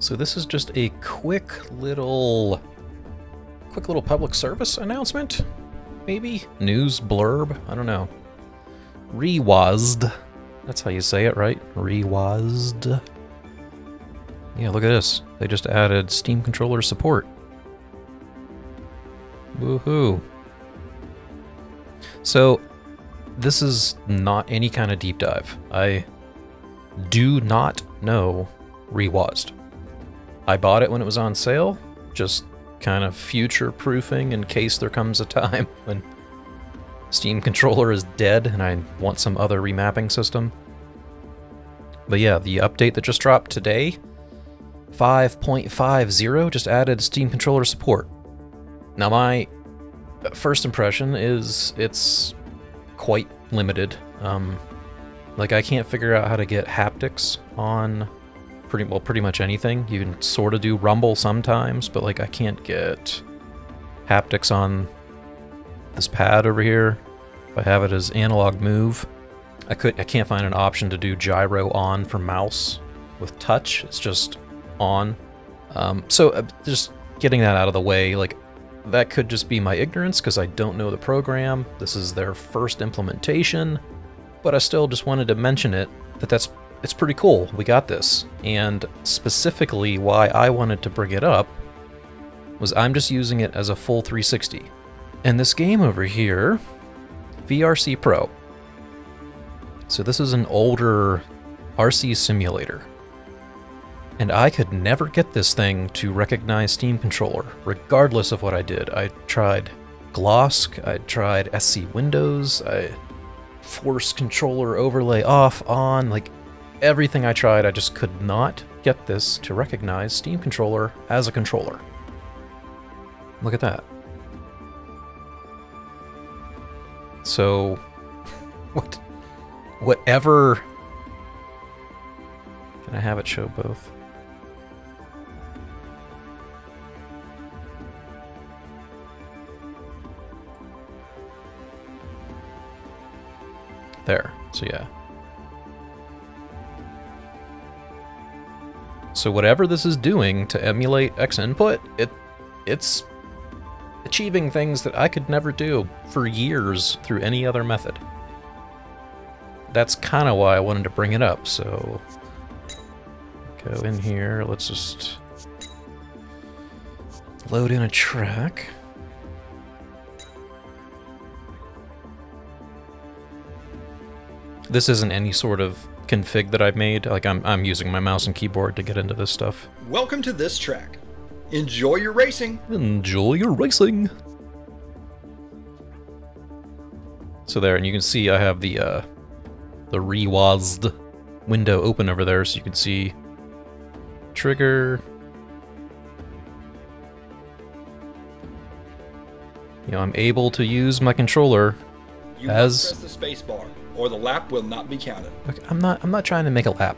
So this is just a quick little public service announcement, maybe? News blurb, I don't know. reWASD, that's how you say it, right? reWASD. Yeah, look at this. They just added Steam Controller support. Woohoo. So this is not any kind of deep dive. I do not know reWASD. I bought it when it was on sale, just kind of future-proofing in case there comes a time when Steam Controller is dead and I want some other remapping system. But yeah, the update that just dropped today, 5.50, just added Steam Controller support. Now my first impression is it's quite limited. Like I can't figure out how to get haptics on pretty much anything. You can sort of do rumble sometimes, but like I can't get haptics on this pad over here. If I have it as analog move, I can't find an option to do gyro on for mouse with touch. It's just on. So just getting that out of the way, like that could just be my ignorance because I don't know the program. This is their first implementation, but I still just wanted to mention it, it's pretty cool. We got this. And specifically why I wanted to bring it up was I'm just using it as a full 360. And this game over here, VRC Pro. So this is an older RC simulator. And I could never get this thing to recognize Steam Controller, regardless of what I did. I tried Glossk, I tried SC Windows, I force controller overlay off, on, like everything I tried, I just could not get this to recognize Steam Controller as a controller. Look at that. So, whatever, can I have it show both? There. So yeah. So whatever this is doing to emulate X input, it's achieving things that I could never do for years through any other method. That's kind of why I wanted to bring it up. So go in here. Let's just load in a track. This isn't any sort of config that I've made. Like I'm using my mouse and keyboard to get into this stuff. Welcome to this track. Enjoy your racing. Enjoy your racing. So there, and you can see I have the reWASD window open over there, so you can see trigger. You know, I'm able to use my controller you as press the space bar, or the lap will not be counted. Okay, I'm not trying to make a lap.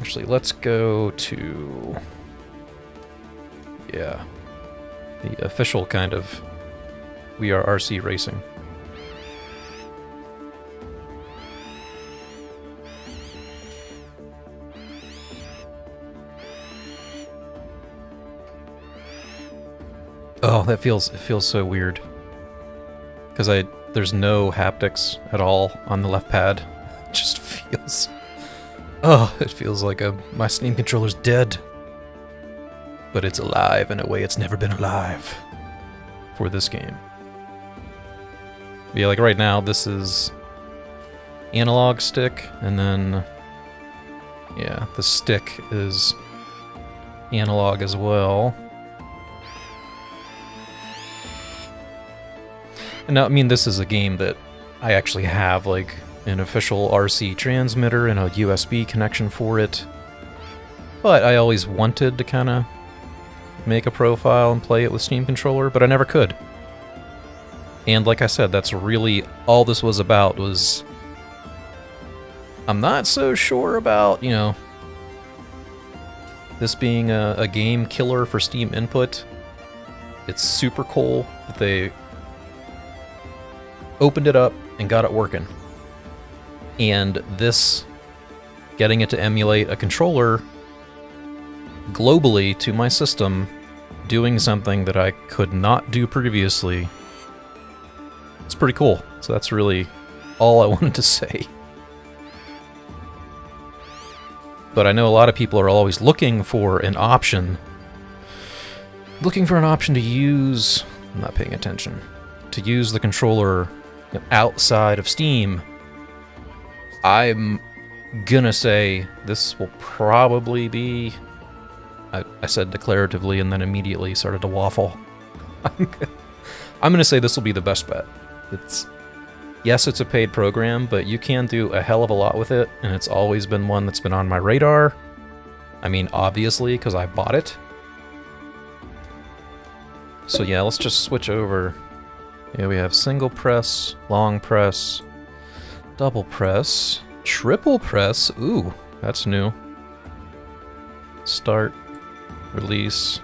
Actually, let's go to, yeah, the official kind of We Are RC Racing. Oh, that feels so weird. Because there's no haptics at all on the left pad. It just feels, oh, it feels like my Steam Controller's dead. But it's alive in a way it's never been alive for this game. But yeah, like right now this is analog stick, and then yeah, the stick is analog as well. And now, I mean, this is a game that I actually have, like, an official RC transmitter and a USB connection for it. But I always wanted to kind of make a profile and play it with Steam Controller, but I never could. And like I said, that's really all this was about, was I'm not so sure about, you know, this being a game killer for Steam Input. It's super cool that they opened it up and got it working. and this, getting it to emulate a controller globally to my system, doing something that I could not do previously, it's pretty cool. So that's really all I wanted to say. But I know a lot of people are always looking for an option to use, I'm not paying attention, to use the controller outside of Steam. I'm gonna say this will probably be, I said declaratively and then immediately started to waffle. I'm gonna say this will be the best bet. Yes, it's a paid program, but you can do a hell of a lot with it, and it's always been one that's been on my radar. I mean, obviously, because I bought it. So yeah, let's just switch over. Yeah, we have single press, long press, double press, triple press. Ooh, that's new. Start, release.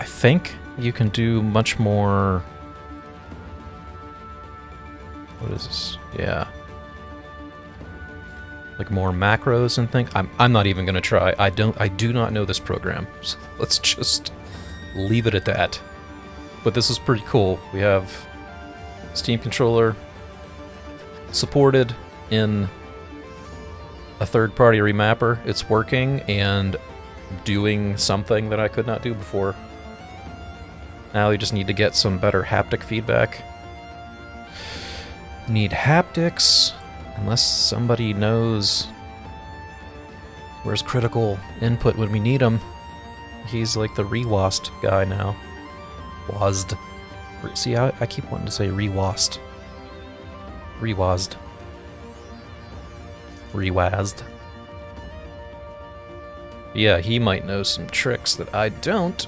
I think you can do much more. What is this? Yeah. Like more macros and things. I'm not even gonna try. I do not know this program. So let's just leave it at that. But this is pretty cool. We have Steam Controller supported in a third-party remapper. It's working and doing something that I could not do before. Now we just need to get some better haptic feedback. Need haptics, unless somebody knows where's critical input when we need him. He's like the reWASD guy now. WASD. See, I keep wanting to say reWASD. reWASD. reWASD. Yeah, he might know some tricks that I don't.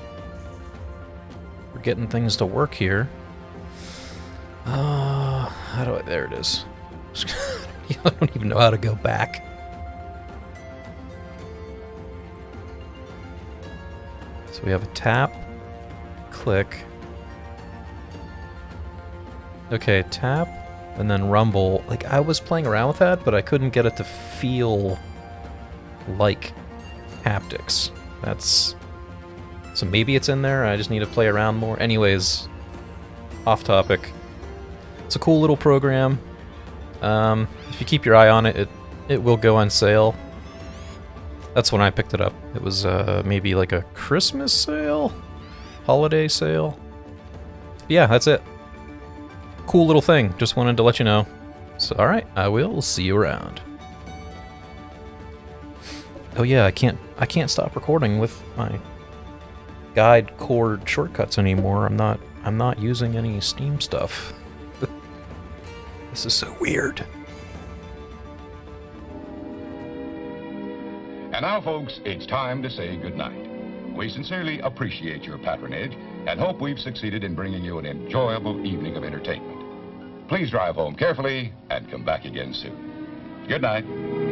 We're getting things to work here. How do I? There it is. I don't even know how to go back. So we have a tap, click. Okay, tap, and then rumble. Like, I was playing around with that, but I couldn't get it to feel like haptics. That's. So maybe it's in there, I just need to play around more. Anyways, off topic. It's a cool little program. If you keep your eye on it, it will go on sale. That's when I picked it up. It was maybe like a Christmas sale? Holiday sale? Yeah, that's it. Cool little thing. Just wanted to let you know. So, alright, I will see you around. Oh yeah, I can't stop recording with my guide cord shortcuts anymore. I'm not using any Steam stuff. This is so weird. And now, folks, it's time to say goodnight. We sincerely appreciate your patronage and hope we've succeeded in bringing you an enjoyable evening of entertainment. Please drive home carefully and come back again soon. Good night.